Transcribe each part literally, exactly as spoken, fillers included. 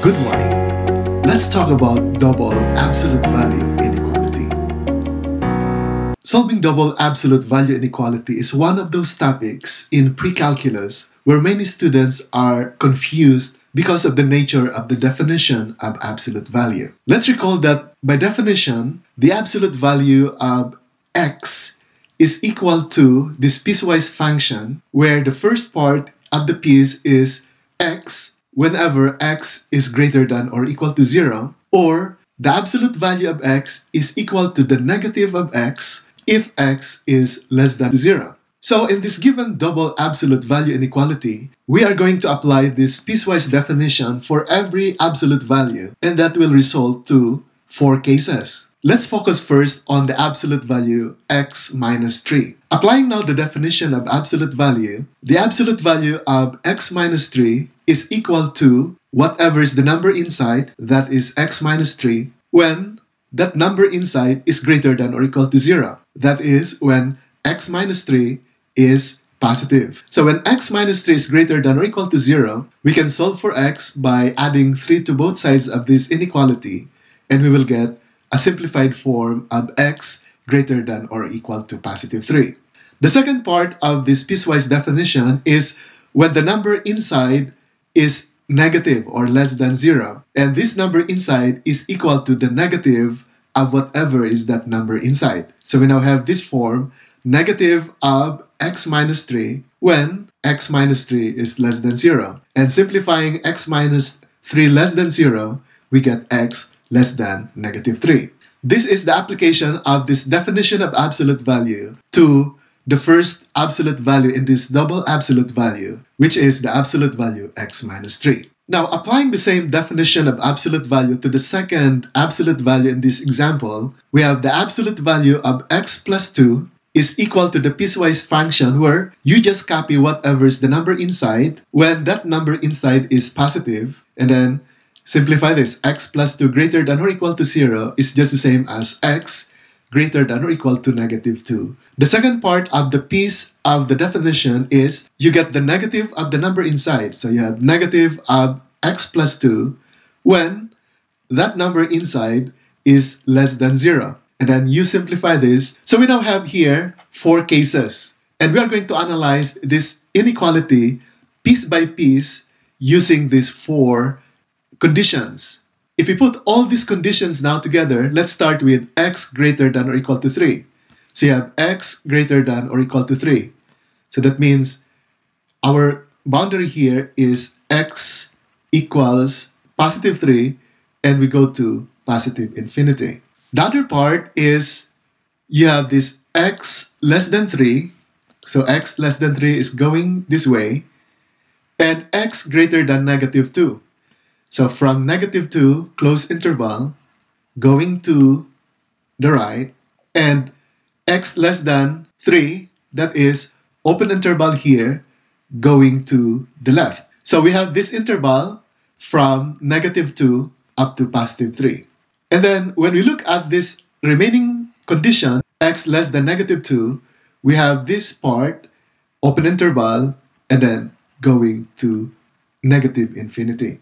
Good morning. Let's talk about double absolute value inequality. Solving double absolute value inequality is one of those topics in pre-calculus where many students are confused because of the nature of the definition of absolute value. Let's recall that by definition, the absolute value of x is equal to this piecewise function where the first part of the piece is x whenever x is greater than or equal to zero, or the absolute value of x is equal to the negative of x if x is less than zero. So in this given double absolute value inequality, we are going to apply this piecewise definition for every absolute value, and that will result to four cases. Let's focus first on the absolute value x minus three. Applying now the definition of absolute value, the absolute value of x minus three is equal to whatever is the number inside, that is x minus three, when that number inside is greater than or equal to zero, that is when x minus three is positive. So when x minus three is greater than or equal to zero, we can solve for x by adding three to both sides of this inequality, and we will get a simplified form of x greater than or equal to positive three. The second part of this piecewise definition is when the number inside is negative or less than zero, and this number inside is equal to the negative of whatever is that number inside. So we now have this form, negative of x minus three when x minus three is less than zero. And simplifying x minus three less than zero, we get x less than negative three. This is the application of this definition of absolute value to the first absolute value in this double absolute value, which is the absolute value x minus three. Now, applying the same definition of absolute value to the second absolute value in this example, we have the absolute value of x plus two is equal to the piecewise function where you just copy whatever is the number inside when that number inside is positive, and then simplify this. X plus two greater than or equal to zero is just the same as x greater than or equal to negative two. The second part of the piece of the definition is you get the negative of the number inside. So you have negative of x plus two when that number inside is less than zero. And then you simplify this. So we now have here four cases. And we are going to analyze this inequality piece by piece using these four conditions. If we put all these conditions now together, let's start with x greater than or equal to three. So you have x greater than or equal to three. So that means our boundary here is x equals positive three, and we go to positive infinity. The other part is you have this x less than three. So x less than three is going this way, and x greater than negative two. So from negative two, close interval, going to the right, and x less than three, that is open interval here, going to the left. So we have this interval from negative two up to positive three. And then when we look at this remaining condition, x less than negative two, we have this part, open interval, and then going to negative infinity.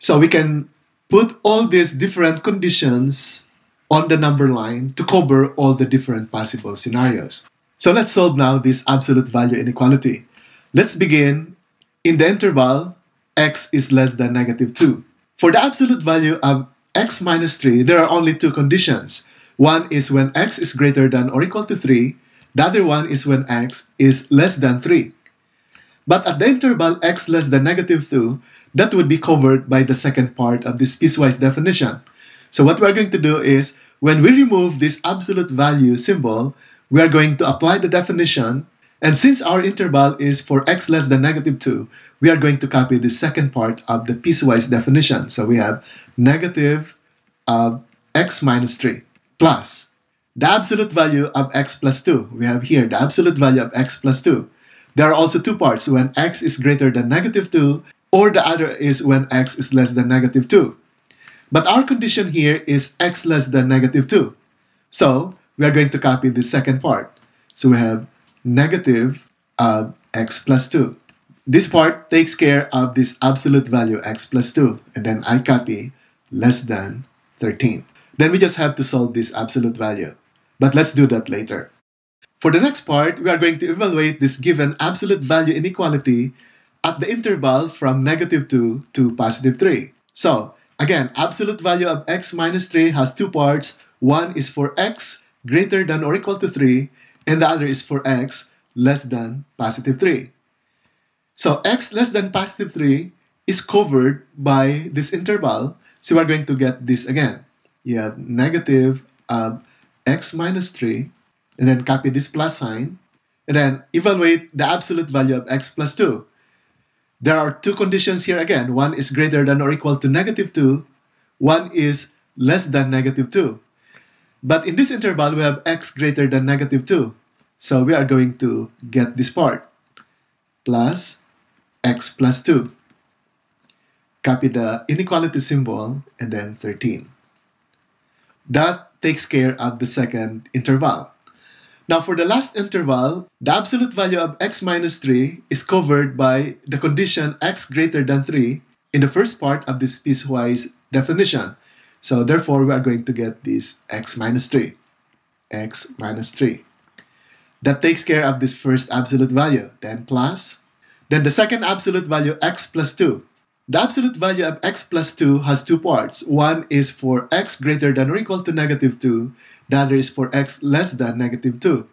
So we can put all these different conditions on the number line to cover all the different possible scenarios. So let's solve now this absolute value inequality. Let's begin in the interval x is less than negative two. For the absolute value of x minus three, there are only two conditions. One is when x is greater than or equal to three. The other one is when x is less than three. But at the interval x less than negative two, that would be covered by the second part of this piecewise definition. So what we're going to do is, when we remove this absolute value symbol, we are going to apply the definition. And since our interval is for x less than negative two, we are going to copy the second part of the piecewise definition. So we have negative of x minus three plus the absolute value of x plus two. We have here the absolute value of x plus two. There are also two parts, when x is greater than negative two, or the other is when x is less than negative two. But our condition here is x less than negative two. So we are going to copy the second part. So we have negative of x plus two This part takes care of this absolute value x plus two, and then I copy less than thirteen. Then we just have to solve this absolute value, but let's do that later. For the next part, we are going to evaluate this given absolute value inequality at the interval from negative two to positive three. So again, absolute value of x minus three has two parts. One is for x greater than or equal to three, and the other is for x less than positive three. So x less than positive three is covered by this interval, so we're going to get this again. You have negative of x minus three, and then copy this plus sign, and then evaluate the absolute value of x plus two. There are two conditions here again. One is greater than or equal to negative two. One is less than negative two. But in this interval, we have x greater than negative two. So we are going to get this part, plus x plus two. Copy the inequality symbol, and then thirteen. That takes care of the second interval. Now for the last interval, the absolute value of x minus three is covered by the condition x greater than three in the first part of this piecewise definition. So therefore, we are going to get this x minus three. x minus three. That takes care of this first absolute value, then plus. Then the second absolute value, x plus two. The absolute value of x plus two has two parts. One is for x greater than or equal to negative two. The other is for x less than negative two.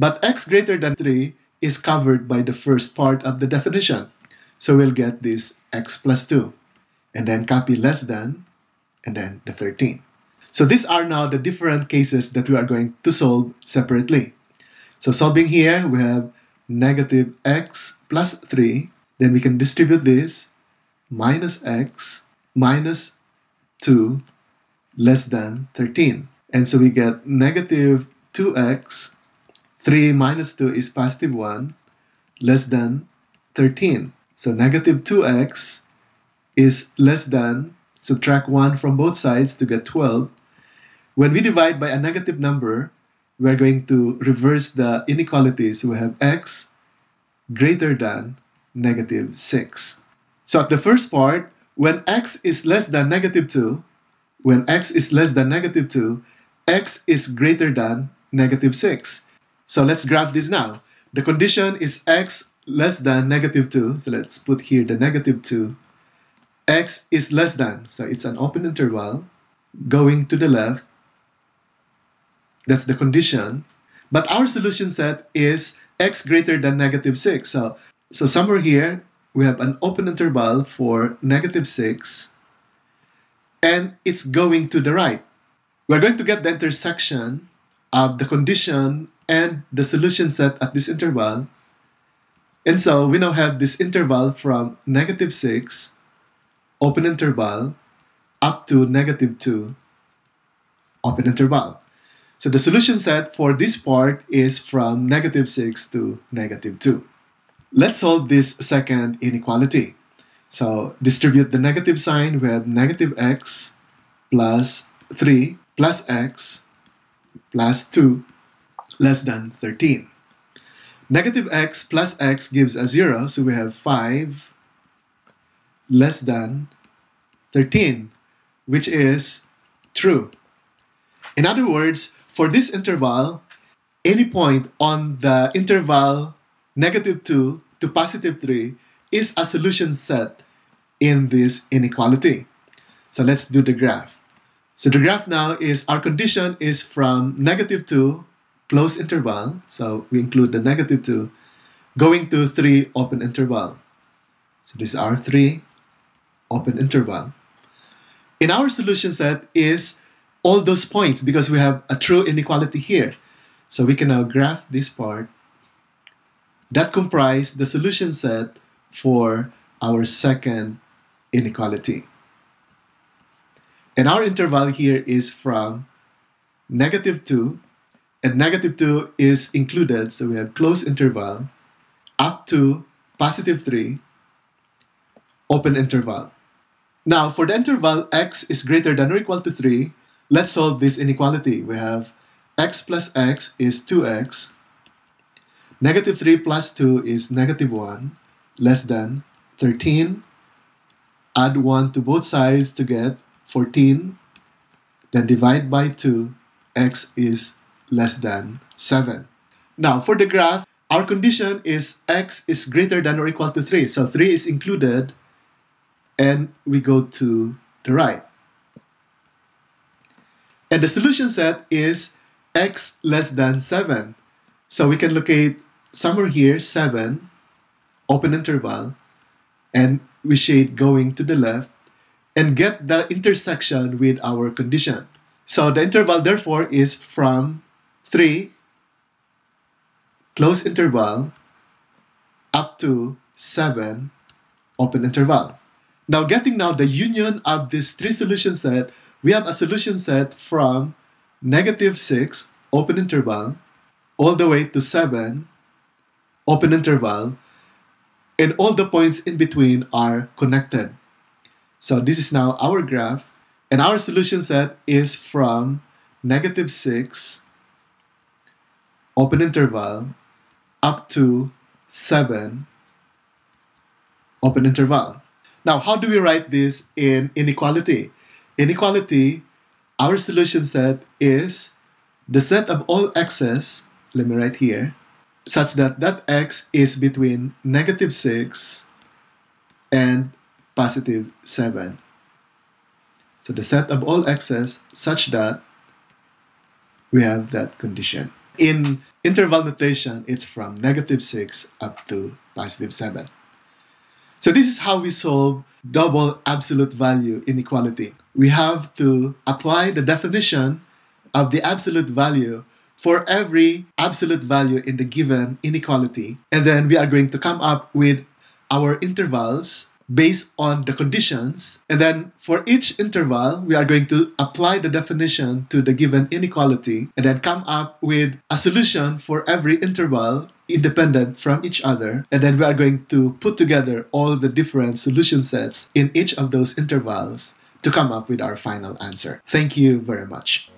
But x greater than three is covered by the first part of the definition. So we'll get this x plus two. And then copy less than, and then the thirteen. So these are now the different cases that we are going to solve separately. So solving here, we have negative x plus three. Then we can distribute this. Minus x minus two less than thirteen. And so we get negative two x, three minus two is positive one, less than thirteen. So negative two x is less than, subtract one from both sides to get twelve. When we divide by a negative number, we are going to reverse the inequality. So we have x greater than negative six. So at the first part, when x is less than negative two, when x is less than negative two, x is greater than negative six. So let's graph this now. The condition is x less than negative two. So let's put here the negative two. X is less than, so it's an open interval, going to the left. That's the condition. But our solution set is x greater than negative six. So, so somewhere here, we have an open interval for negative six, and it's going to the right. We're going to get the intersection of the condition and the solution set at this interval. And so we now have this interval from negative six, open interval, up to negative two, open interval. So the solution set for this part is from negative six to negative two. Let's solve this second inequality. So distribute the negative sign. We have negative x plus three plus x plus two less than thirteen. Negative x plus x gives us zero, so we have five less than thirteen, which is true. In other words, for this interval, any point on the interval negative two to positive three is a solution set in this inequality. So let's do the graph. So the graph now is our condition is from negative two, close interval, so we include the negative two, going to three, open interval. So this is our three, open interval. In our solution set is all those points because we have a true inequality here. So we can now graph this part. That comprises the solution set for our second inequality. And our interval here is from negative two, and negative two is included, so we have close interval, up to positive three, open interval. Now for the interval x is greater than or equal to three, let's solve this inequality. We have x plus x is two x. Negative three plus two is negative one, less than thirteen. Add one to both sides to get fourteen. Then divide by two. X is less than seven. Now for the graph, our condition is x is greater than or equal to three. So three is included and we go to the right. And the solution set is x less than seven. So we can locate somewhere here, seven, open interval, and we shade going to the left and get the intersection with our condition. So the interval therefore is from three, close interval, up to seven, open interval. Now getting now the union of this three solution set, we have a solution set from negative six, open interval, all the way to seven, open interval, and all the points in between are connected. So this is now our graph, and our solution set is from negative six, open interval, up to seven, open interval. Now, how do we write this in inequality? Inequality, our solution set is the set of all x's, let me write here, such that that x is between negative six and positive seven. So the set of all x's such that we have that condition. In interval notation, it's from negative six up to positive seven. So this is how we solve double absolute value inequality. We have to apply the definition of the absolute value for every absolute value in the given inequality. And then we are going to come up with our intervals based on the conditions. And then for each interval, we are going to apply the definition to the given inequality and then come up with a solution for every interval independent from each other. And then we are going to put together all the different solution sets in each of those intervals to come up with our final answer. Thank you very much.